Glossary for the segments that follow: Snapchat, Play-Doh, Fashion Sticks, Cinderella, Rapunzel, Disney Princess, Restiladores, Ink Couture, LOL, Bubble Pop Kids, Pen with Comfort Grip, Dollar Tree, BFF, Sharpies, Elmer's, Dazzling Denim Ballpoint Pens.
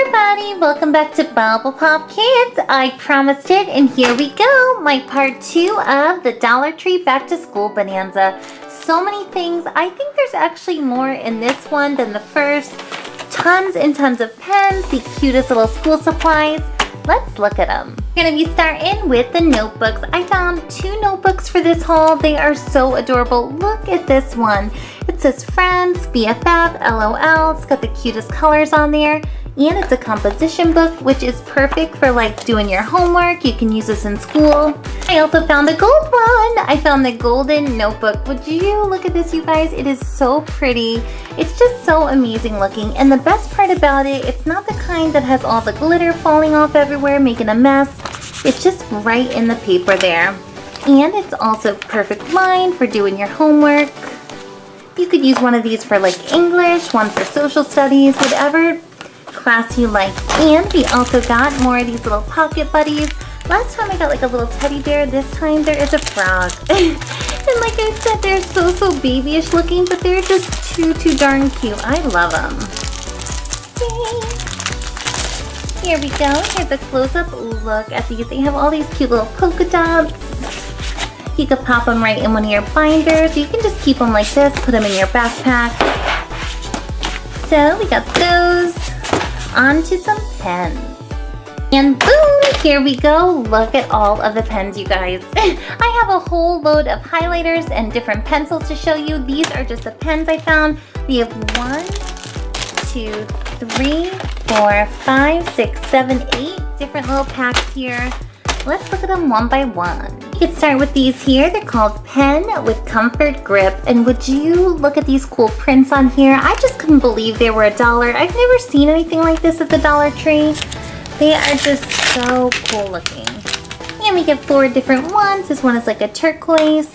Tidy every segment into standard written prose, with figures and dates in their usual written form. everybody, welcome back to Bubble Pop Kids. I promised it, and here we go, my part two of the Dollar Tree Back to School Bonanza. So many things. I think there's actually more in this one than the first. Tons and tons of pens, the cutest little school supplies. Let's look at them. We're gonna be starting with the notebooks. I found two notebooks for this haul. They are so adorable. Look at this one. It says Friends, BFF, LOL. It's got the cutest colors on there. And it's a composition book, which is perfect for like doing your homework. You can use this in school. I also found the gold one. I found the golden notebook. Would you look at this, you guys? It is so pretty. It's just so amazing looking. And the best part about it, it's not the kind that has all the glitter falling off everywhere, making a mess. It's just right in the paper there. And it's also perfect line for doing your homework. You could use one of these for like English, one for social studies, whatever class you like. And we also got more of these little pocket buddies. Last time I got like a little teddy bear, this time there is a frog. And like I said, they're so babyish looking, but they're just too darn cute. I love them. Yay. Here we go. Here's a close-up look at these. They have all these cute little polka dots. You could pop them right in one of your binders. You can just keep them like this, put them in your backpack. So we got those. On to some pens. And boom, here we go. Look at all of the pens, you guys. I have a whole load of highlighters and different pencils to show you. These are just the pens I found. We have 1, 2, 3, 4, 5, 6, 7, 8 different little packs here. Let's look at them one by one. You could start with these here. They're called Pen with Comfort Grip. And would you look at these cool prints on here? I just couldn't believe they were $1. I've never seen anything like this at the Dollar Tree. They are just so cool looking. And we get 4 different ones. This one is like a turquoise.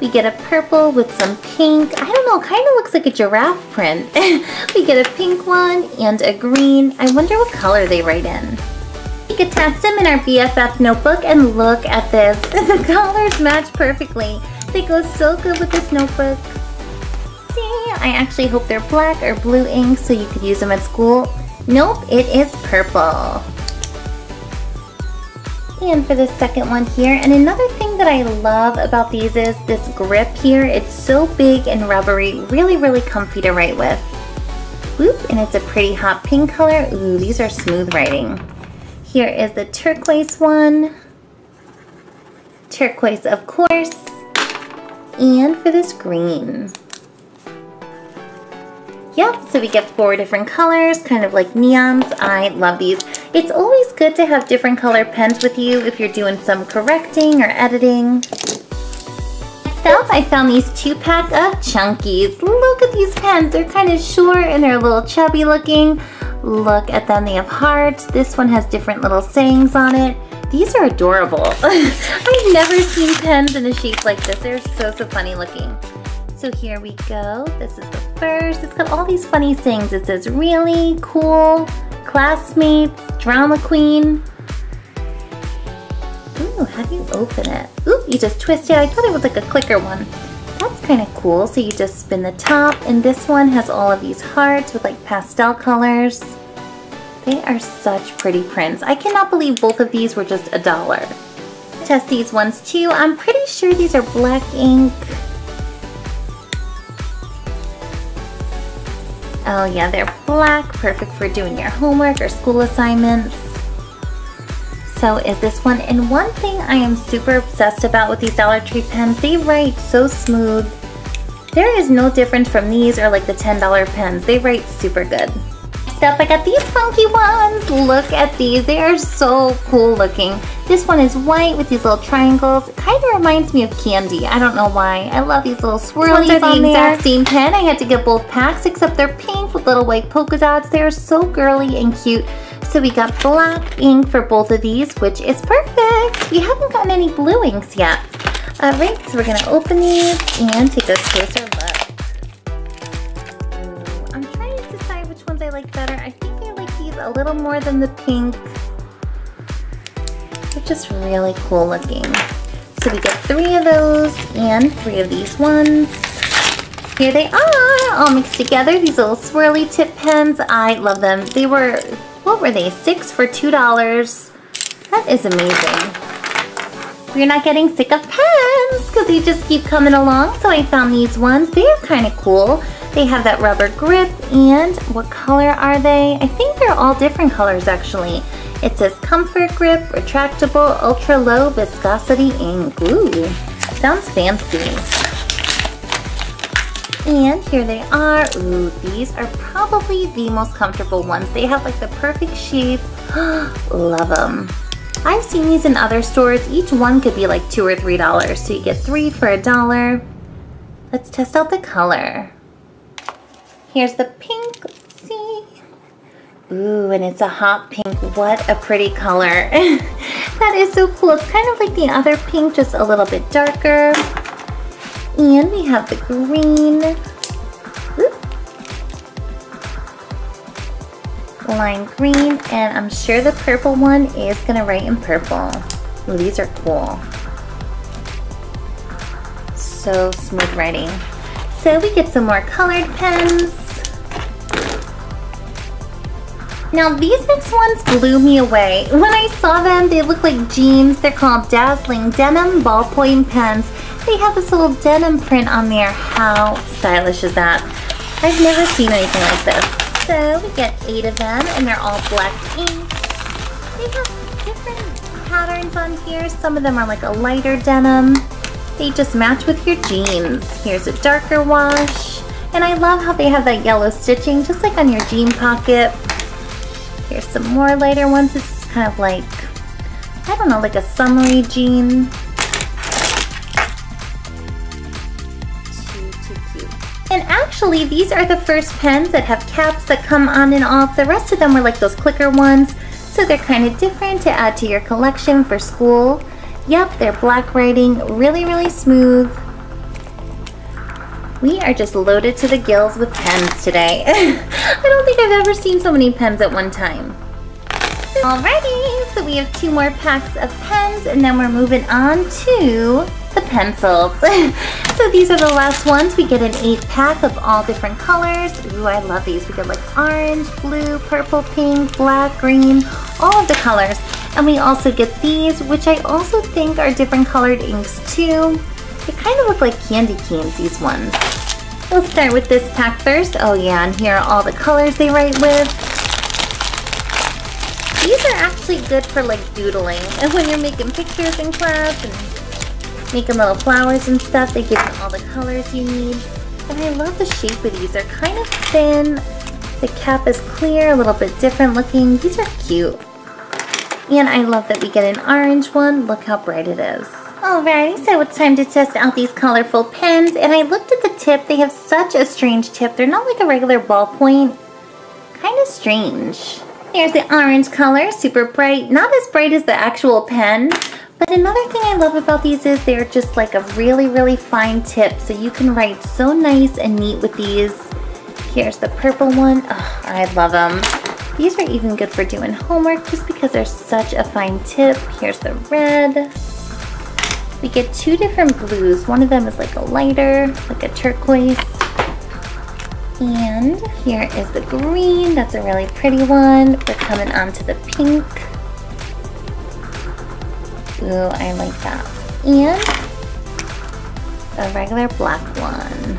We get a purple with some pink. I don't know, kind of looks like a giraffe print. We get a pink one and a green. I wonder what color they write in. We could test them in our BFF notebook and look at this. The colors match perfectly. They go so good with this notebook. See, I actually hope they're black or blue ink so you could use them at school. Nope, it is purple. And for the second one here, and another thing that I love about these is this grip here. It's so big and rubbery, really comfy to write with. Whoop, and it's a pretty hot pink color. Ooh, these are smooth writing. Here is the turquoise one. Turquoise, of course. And for this green. Yep, so we get 4 different colors, kind of like neons. I love these. It's always good to have different color pens with you if you're doing some correcting or editing. Next up, I found these 2-pack of Chunkies. Look at these pens. They're kind of short and they're a little chubby looking. Look at them. They have hearts. This one has different little sayings on it. These are adorable. I've never seen pens in a shape like this. They're so funny looking. So here we go. This is the first. It's got all these funny things. It says really, cool, classmates, drama queen. Ooh, how do you open it? Oop, you just twist it. I thought it was like a clicker one. That's kind of cool. So you just spin the top, and this one has all of these hearts with like pastel colors. They are such pretty prints. I cannot believe both of these were just $1. Test these ones too. I'm pretty sure these are black ink. Oh yeah, they're black, perfect for doing your homework or school assignments. So is this one. And one thing I am super obsessed about with these Dollar Tree pens, they write so smooth. There is no difference from these or like the $10 pens. They write super good. Next up, I got these funky ones. Look at these. They are so cool looking. This one is white with these little triangles. It kind of reminds me of candy. I don't know why. I love these little swirlies. These are the exact same pen. I had to get both packs, except they're pink with little white polka dots. They are so girly and cute. So we got black ink for both of these, which is perfect. We haven't gotten any blue inks yet. Alright, so we're going to open these and take a closer look. Ooh, I'm trying to decide which ones I like better. I think I like these a little more than the pink. They're just really cool looking. So we get 3 of those and 3 of these ones. Here they are, all mixed together. These little swirly tip pens. I love them. They were, what were they? 6 for $2. That is amazing. We're not getting sick of pens because they just keep coming along. So I found these ones. They're kind of cool. They have that rubber grip. And what color are they? I think they're all different colors actually. It says Comfort Grip, Retractable, Ultra Low Viscosity Ink. Ooh, sounds fancy. And here they are. Ooh, these are probably the most comfortable ones. They have like the perfect shape. Love them. I've seen these in other stores. Each one could be like $2 or $3. So you get 3 for $1. Let's test out the color. Here's the pink. Let's see. Ooh, and it's a hot pink. What a pretty color. That is so cool. It's kind of like the other pink, just a little bit darker. And we have the green. Oop. Lime green. And I'm sure the purple one is gonna write in purple. Ooh, these are cool. So smooth writing. So we get some more colored pens. Now these next ones blew me away. When I saw them, they look like jeans. They're called Dazzling Denim Ballpoint Pens. They have this little denim print on there. How stylish is that? I've never seen anything like this. So we get 8 of them, and they're all black ink. They have different patterns on here. Some of them are like a lighter denim. They just match with your jeans. Here's a darker wash. And I love how they have that yellow stitching, just like on your jean pocket. Here's some more lighter ones. This is kind of like, I don't know, like a summery jean. And actually, these are the first pens that have caps that come on and off. The rest of them were like those clicker ones. So they're kind of different to add to your collection for school. Yep, they're black writing, really, really smooth. We are just loaded to the gills with pens today. I don't think I've ever seen so many pens at one time. Alrighty, so we have 2 more packs of pens, and then we're moving on to the pencils. So these are the last ones. We get an 8-pack of all different colors. Ooh, I love these. We get like orange, blue, purple, pink, black, green, all of the colors. And we also get these, which I also think are different colored inks too. They kind of look like candy canes, these ones. We'll start with this pack first. Oh yeah, and here are all the colors they write with. These are actually good for like doodling, and when you're making pictures in class and making little flowers and stuff, they give you all the colors you need. And I love the shape of these. They're kind of thin. The cap is clear, a little bit different looking. These are cute. And I love that we get an orange one. Look how bright it is. Alrighty, so it's time to test out these colorful pens. And I looked at the tip. They have such a strange tip. They're not like a regular ballpoint. Kind of strange. There's the orange color, super bright, not as bright as the actual pen. But another thing I love about these is they're just like a really, really fine tip, so you can write so nice and neat with these. Here's the purple one. Oh, I love them. These are even good for doing homework just because they're such a fine tip. Here's the red. We get 2 different blues. One of them is like a lighter, like a turquoise. And here is the green. That's a really pretty one. We're coming on to the pink. Ooh, I like that. And a regular black one.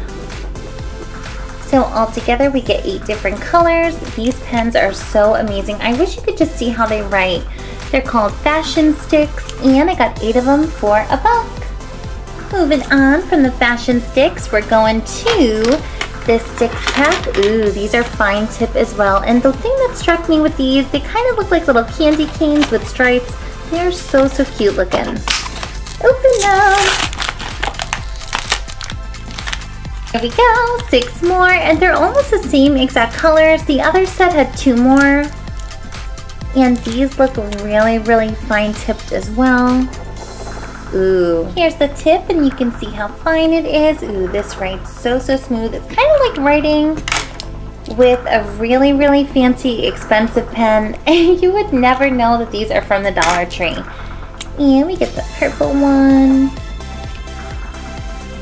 So altogether we get 8 different colors. These pens are so amazing. I wish you could just see how they write. They're called Fashion Sticks, and I got 8 of them for $1. Moving on from the Fashion Sticks, we're going to this 6-pack. Ooh, these are fine tip as well. And the thing that struck me with these, they kind of look like little candy canes with stripes. They're so, so cute looking. Open up. There we go, 6 more, and they're almost the same exact colors. The other set had 2 more. And these look really, really fine tipped as well. Ooh, here's the tip, and you can see how fine it is. Ooh, this writes so, so smooth. It's kind of like writing with a really, really fancy, expensive pen. You would never know that these are from the Dollar Tree. And we get the purple one.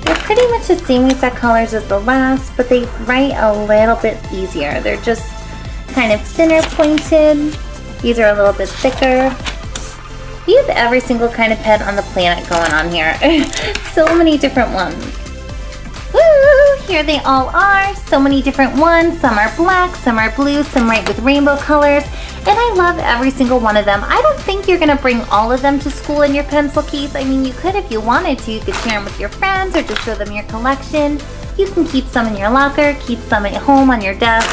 This pretty much the same exact colors as the last, but they write a little bit easier. They're just kind of thinner pointed. These are a little bit thicker. We have every single kind of pet on the planet going on here. So many different ones. Woo! Here they all are. So many different ones. Some are black, some are blue, some right with rainbow colors. And I love every single one of them. I don't think you're gonna bring all of them to school in your pencil case. I mean, you could if you wanted to. You could share them with your friends or just show them your collection. You can keep some in your locker, keep some at home on your desk.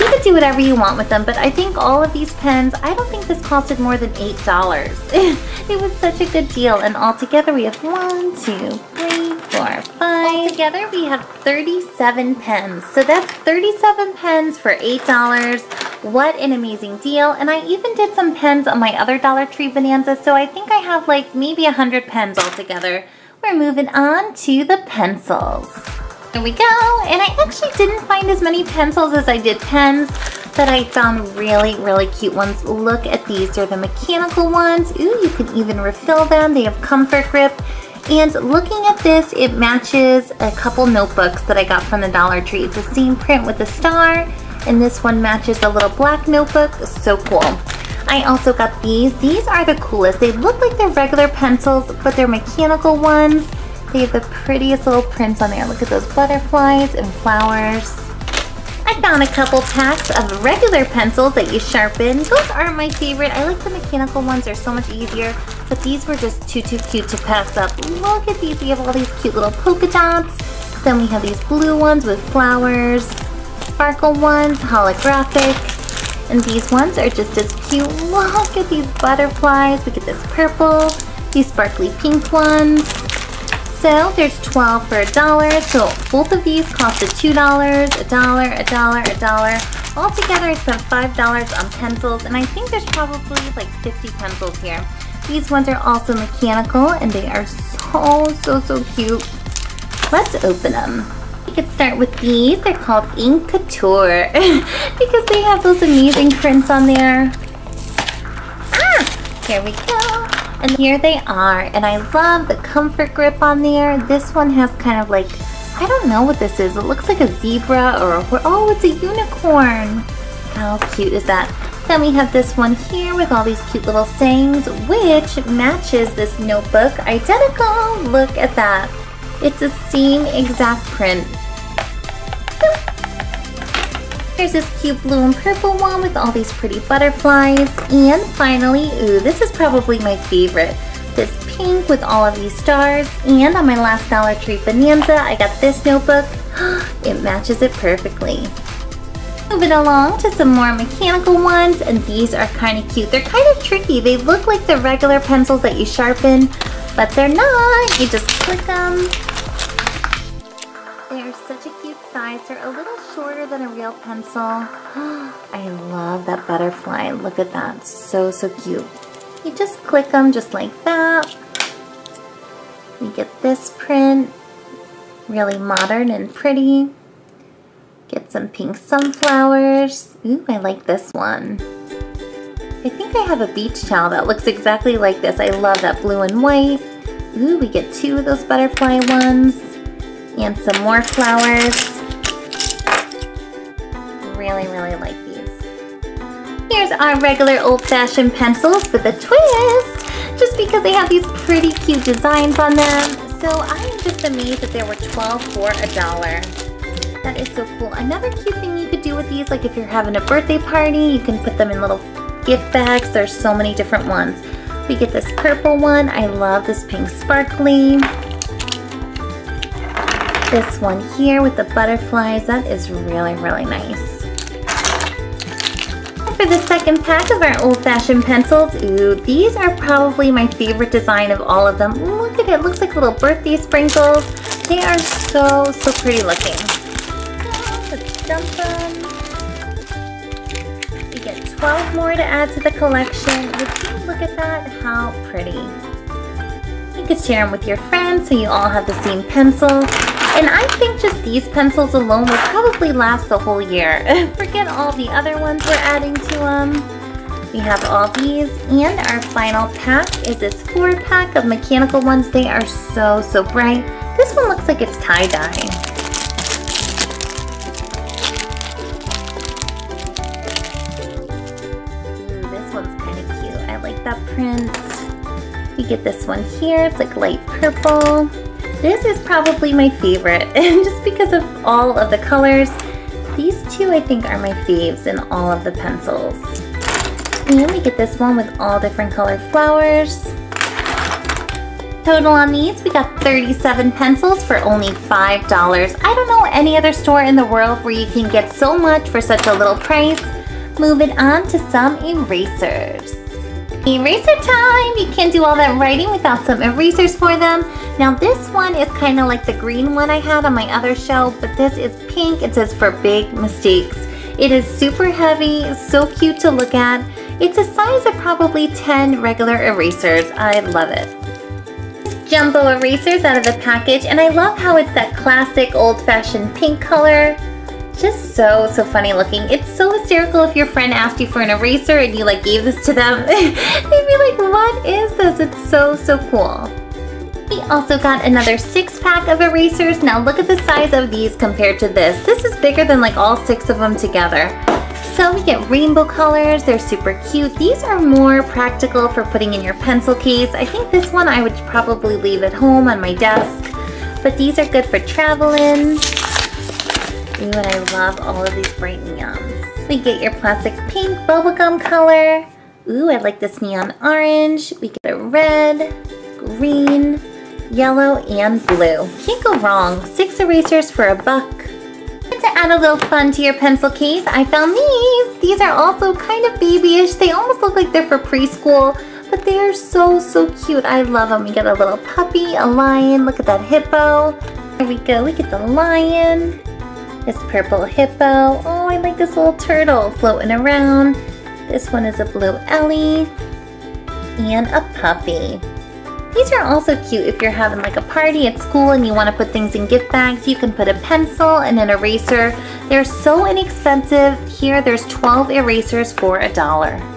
You could do whatever you want with them, but I think all of these pens, I don't think this costed more than $8. It was such a good deal, and all together we have 1, 2, 3, 4, 5. All together we have 37 pens. So that's 37 pens for $8. What an amazing deal. And I even did some pens on my other Dollar Tree Bonanza, so I think I have like maybe 100 pens all together. We're moving on to the pencils. There we go, and I actually didn't find as many pencils as I did pens, but I found really, really cute ones. Look at these, they're the mechanical ones. Ooh, you can even refill them. They have comfort grip, and looking at this, it matches a couple notebooks that I got from the Dollar Tree. It's the same print with the star, and this one matches the little black notebook. So cool. I also got these. These are the coolest. They look like they're regular pencils, but they're mechanical ones. They have the prettiest little prints on there. Look at those butterflies and flowers. I found a couple packs of regular pencils that you sharpen. Those aren't my favorite. I like the mechanical ones. They're so much easier. But these were just too cute to pass up. Look at these. We have all these cute little polka dots. Then we have these blue ones with flowers. Sparkle ones, holographic. And these ones are just as cute. Look at these butterflies. We get this purple. These sparkly pink ones. So there's 12 for $1. So both of these costed $2, $1, $1, $1. Altogether, I spent $5 on pencils, and I think there's probably like 50 pencils here. These ones are also mechanical, and they are so cute. Let's open them. We could start with these. They're called Ink Couture because they have those amazing prints on there. Ah, here we go. And here they are, and I love the comfort grip on there. This one has kind of like, I don't know what this is. It looks like a zebra or a, oh, it's a unicorn. How cute is that? Then we have this one here with all these cute little sayings, which matches this notebook identical. Look at that. It's the same exact print. There's this cute blue and purple one with all these pretty butterflies. And finally, ooh, this is probably my favorite. This pink with all of these stars. And on my last Dollar Tree Bonanza, I got this notebook. It matches it perfectly. Moving along to some more mechanical ones, and these are kind of cute. They're kind of tricky. They look like the regular pencils that you sharpen, but they're not. You just click them. They're such a cute size. They're a little shorter than a real pencil. I love that butterfly. Look at that. So cute. You just click them just like that. You get this print. Really modern and pretty. Get some pink sunflowers. Ooh, I like this one. I think I have a beach towel that looks exactly like this. I love that blue and white. Ooh, we get two of those butterfly ones. And some more flowers. Really like these. Here's our regular old-fashioned pencils with a twist, just because they have these pretty cute designs on them. So I am just amazed that there were 12 for $1. That is so cool. Another cute thing you could do with these, like if you're having a birthday party, you can put them in little gift bags. There's so many different ones. We get this purple one. I love this pink sparkly. This one here with the butterflies, that is really nice. And for the second pack of our old-fashioned pencils, ooh, these are probably my favorite design of all of them. Look at it, looks like little birthday sprinkles. They are so pretty looking. So, let's dump them. We get 12 more to add to the collection. Would you look at that, how pretty. You could share them with your friends so you all have the same pencils. And I think just these pencils alone will probably last the whole year. Forget all the other ones we're adding to them. We have all these, and our final pack is this 4-pack of mechanical ones. They are so bright. This one looks like it's tie-dye. That print. We get this one here, it's like light purple. This is probably my favorite, and just because of all of the colors, these two I think are my faves in all of the pencils. And then we get this one with all different colored flowers. Total on these, we got 37 pencils for only $5. I don't know any other store in the world where you can get so much for such a little price. Moving on to some erasers. Eraser time! You can't do all that writing without some erasers for them. Now this one is kind of like the green one I had on my other shelf, but this is pink. It says for big mistakes. It is super heavy, so cute to look at. It's a size of probably 10 regular erasers. I love it. Jumbo erasers out of the package, and I love how it's that classic old-fashioned pink color. Just so funny looking. It's so hysterical if your friend asked you for an eraser and you like gave this to them. They'd be like, what is this? It's so cool. We also got another 6-pack of erasers. Now look at the size of these compared to this. This is bigger than like all 6 of them together. So we get rainbow colors. They're super cute. These are more practical for putting in your pencil case. I think this one I would probably leave at home on my desk. But these are good for traveling. Ooh, and I love all of these bright neons. We get your plastic pink bubblegum color. Ooh, I like this neon orange. We get the red, green, yellow, and blue. Can't go wrong. 6 erasers for $1. And to add a little fun to your pencil case, I found these. These are also kind of babyish. They almost look like they're for preschool, but they are so cute. I love them. We get a little puppy, a lion. Look at that hippo. There we go. We get the lion. This purple hippo. Oh, I like this little turtle floating around. This one is a blue Ellie and a puppy. These are also cute if you're having like a party at school and you want to put things in gift bags. You can put a pencil and an eraser. They're so inexpensive. Here there's 12 erasers for $1.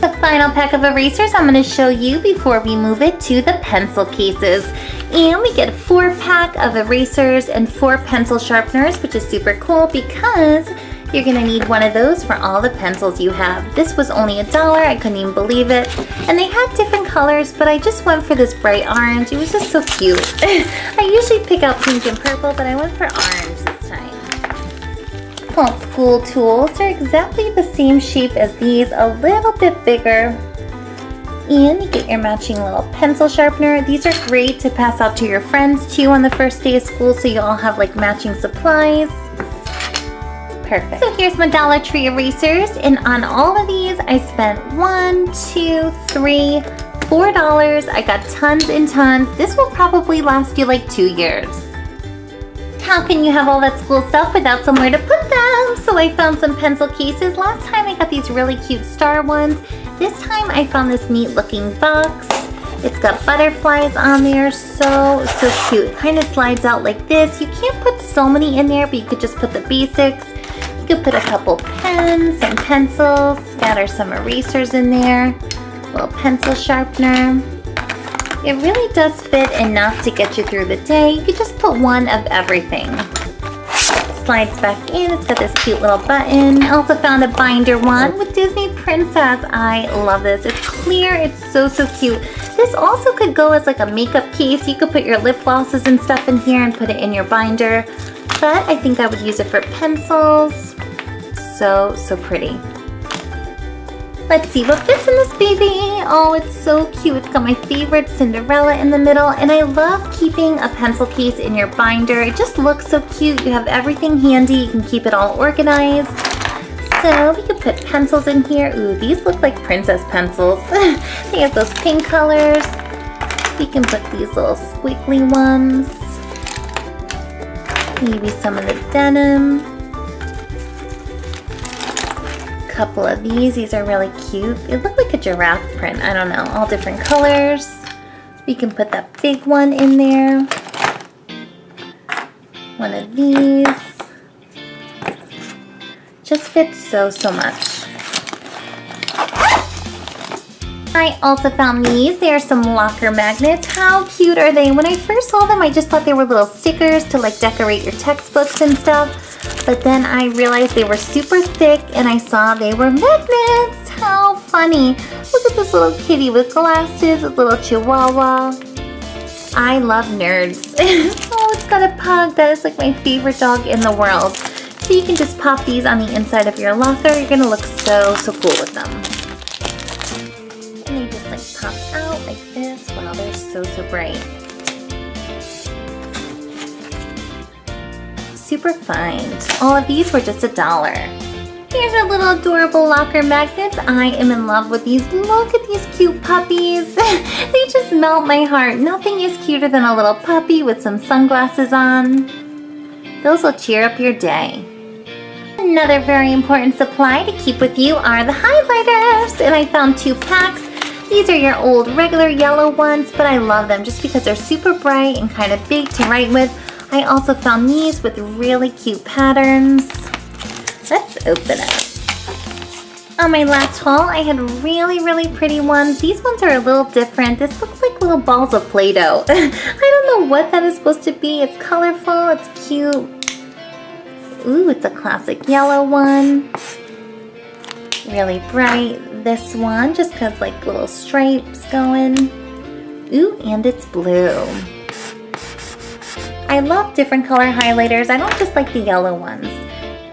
The final pack of erasers I'm going to show you before we move it to the pencil cases. And we get a 4-pack of erasers and 4 pencil sharpeners, which is super cool because you're going to need one of those for all the pencils you have. This was only $1. I couldn't even believe it. And they had different colors, but I just went for this bright orange. It was just so cute. I usually pick out pink and purple, but I went for orange this time. Well, school tools are exactly the same shape as these, a little bit bigger. And you get your matching little pencil sharpener. These are great to pass out to your friends too on the first day of school, so you all have like matching supplies. Perfect. So here's my Dollar Tree erasers, and on all of these I spent $1, $2, $3, $4. I got tons and tons. This will probably last you like 2 years. How can you have all that school stuff without somewhere to put them? So I found some pencil cases. Last time I got these really cute star ones. This time I found this neat looking box. It's got butterflies on there, so cute. It kind of slides out like this. You can't put so many in there, but you could just put the basics. You could put a couple pens, some pencils, scatter some erasers in there, a little pencil sharpener. It really does fit enough to get you through the day. You could just put one of everything. Slides back in. It's got this cute little button. I also found a binder one with Disney Princess. I love this. It's clear. It's so cute. This also could go as like a makeup case. You could put your lip glosses and stuff in here and put it in your binder. But I think I would use it for pencils. So pretty. Let's see what fits in this baby. Oh, it's so cute. It's got my favorite Cinderella in the middle, and I love keeping a pencil case in your binder. It just looks so cute. You have everything handy. You can keep it all organized. So we could put pencils in here. Ooh, these look like princess pencils. They have those pink colors. We can put these little squiggly ones. Maybe some of the denim. Couple of these are really cute. It looked like a giraffe print. I don't know, all different colors. We can put that big one in there. One of these. Just fits so much. I also found these. They are some locker magnets. How cute are they? When I first saw them, I just thought they were little stickers to like decorate your textbooks and stuff. But then I realized they were super thick and I saw they were magnets. How funny. Look at this little kitty with glasses, a little chihuahua. I love nerds. Oh, it's got a pug. That is like my favorite dog in the world. So you can just pop these on the inside of your locker. You're gonna look so cool with them. And they just like pop out like this. Wow, they're so bright. Super find. All of these were just $1. Here's our little adorable locker magnets. I am in love with these. Look at these cute puppies. They just melt my heart. Nothing is cuter than a little puppy with some sunglasses on. Those will cheer up your day. Another very important supply to keep with you are the highlighters. And I found 2 packs. These are your old regular yellow ones, but I love them just because they're super bright and kind of big to write with. I also found these with really cute patterns. Let's open up. On my last haul, I had really pretty ones. These ones are a little different. This looks like little balls of Play-Doh. I don't know what that is supposed to be. It's colorful, it's cute. Ooh, it's a classic yellow one. Really bright. This one just has like little stripes going. Ooh, and it's blue. I love different color highlighters. I don't just like the yellow ones.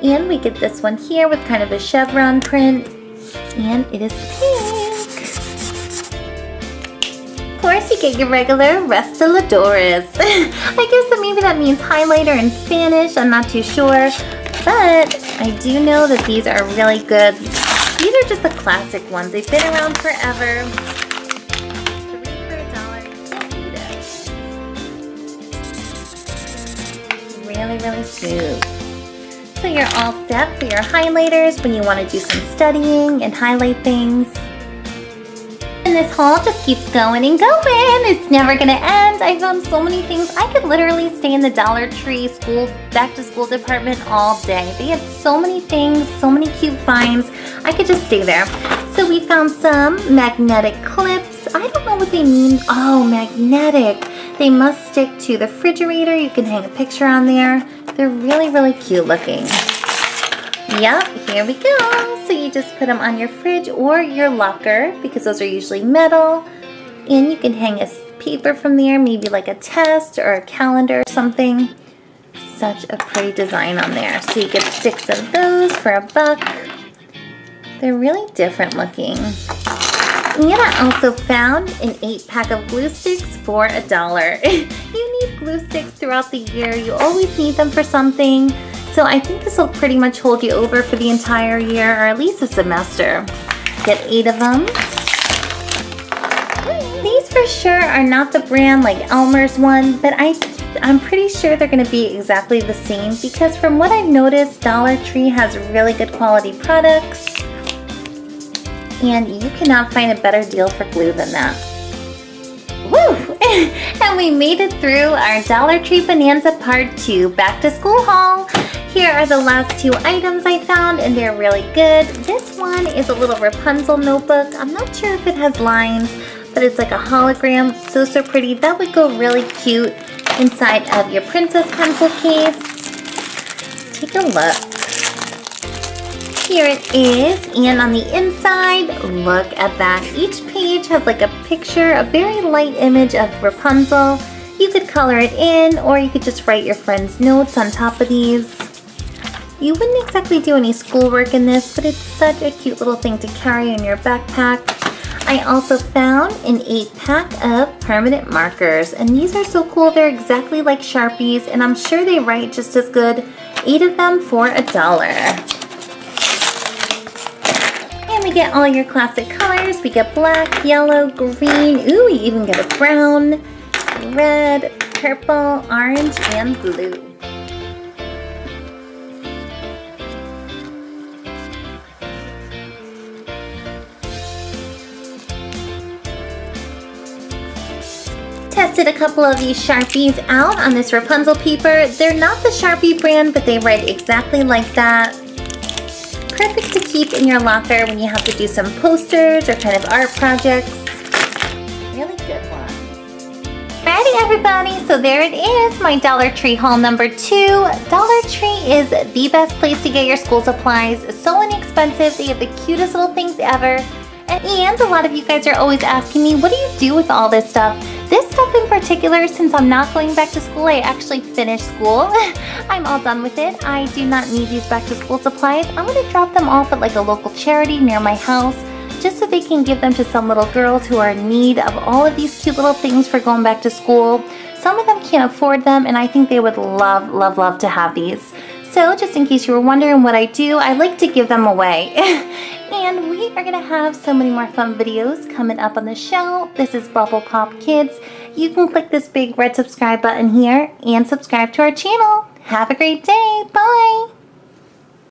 And we get this one here with kind of a chevron print. And it is pink. Of course, you get your regular Restiladores. I guess that maybe that means highlighter in Spanish. I'm not too sure. But I do know that these are really good. These are just the classic ones. They've been around forever. $3 for $1. Can't beat it. Really smooth. So you're all set for your highlighters when you want to do some studying and highlight things. And this haul just keeps going and going. It's never gonna end. I found so many things. I could literally stay in the Dollar Tree school, back to school department all day. They had so many things, so many cute finds. I could just stay there. So we found some magnetic clips. I don't know what they mean. Oh, magnetic. They must stick to the refrigerator. You can hang a picture on there. They're really cute looking. Yep, here we go. So you just put them on your fridge or your locker because those are usually metal. And you can hang a paper from there, maybe like a test or a calendar or something. Such a pretty design on there. So you get 6 of those for $1. They're really different looking. And I also found an 8-pack of glue sticks for $1. You need glue sticks throughout the year. You always need them for something. So I think this will pretty much hold you over for the entire year, or at least a semester. Get 8 of them. These for sure are not the brand like Elmer's one, but I'm pretty sure they're going to be exactly the same because from what I've noticed, Dollar Tree has really good quality products. And you cannot find a better deal for glue than that. Woo! And we made it through our Dollar Tree Bonanza Part 2 Back to School haul. Here are the last 2 items I found, and they're really good. This one is a little Rapunzel notebook. I'm not sure if it has lines, but it's like a hologram. So pretty. That would go really cute inside of your princess pencil case. Let's take a look. Here it is, and on the inside, look at that. Each page has like a picture, a very light image of Rapunzel. You could color it in, or you could just write your friend's notes on top of these. You wouldn't exactly do any schoolwork in this, but it's such a cute little thing to carry in your backpack. I also found an 8-pack of permanent markers, and these are so cool. They're exactly like Sharpies, and I'm sure they write just as good. 8 of them for $1. We get all your classic colors. We get black, yellow, green. Ooh, we even get a brown, red, purple, orange, and blue. Tested a couple of these Sharpies out on this Rapunzel paper. They're not the Sharpie brand, but they write exactly like that. Perfect to keep keep in your locker when you have to do some posters or kind of art projects. Really good one. Alrighty everybody, so there it is, my Dollar Tree haul number 2. Dollar Tree is the best place to get your school supplies. So inexpensive, they have the cutest little things ever. And a lot of you guys are always asking me, what do you do with all this stuff? This stuff in particular, since I'm not going back to school, I actually finished school. I'm all done with it. I do not need these back to school supplies. I'm gonna drop them off at like a local charity near my house, just so they can give them to some little girls who are in need of all of these cute little things for going back to school. Some of them can't afford them, and I think they would love, love, love to have these. So just in case you were wondering what I do, I like to give them away. And we are gonna have so many more fun videos coming up on the show. This is Bubble Pop Kids. You can click this big red subscribe button here and subscribe to our channel. Have a great day, bye.